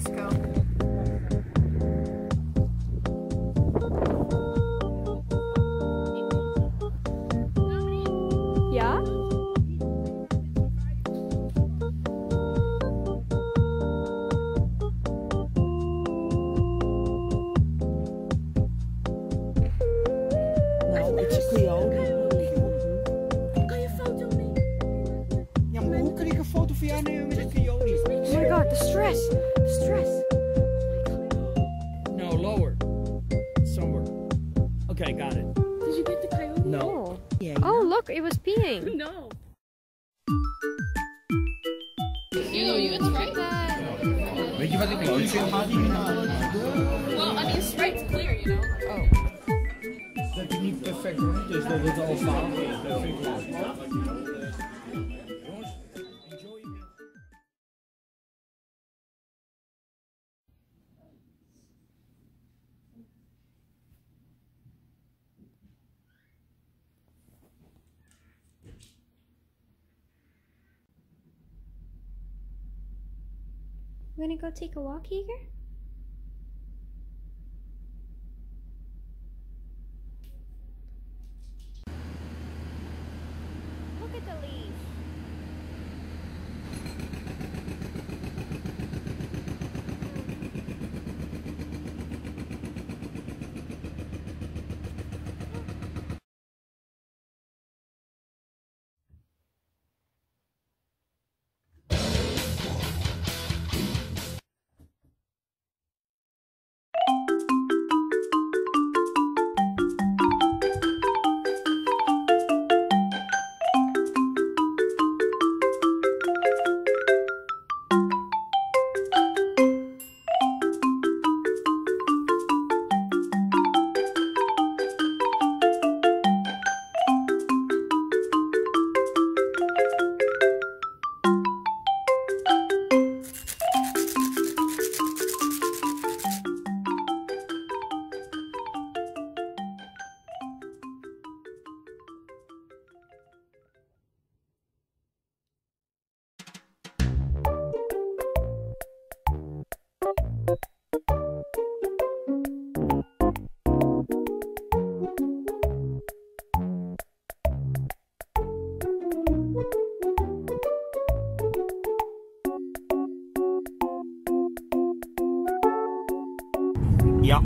Francisco. Yeah? No, it's a Creole. Oh my god, the stress! The stress! No, lower. Somewhere. Okay, got it. Did you get the coyote? No. Yeah, oh, know. Look, it was peeing. No. It's right. Well, I mean, Sprite's clear, you know? Oh. That's not perfect, right? Just that it's all foul. We're gonna go take a walk, Eager? Look at the leash. Yeah.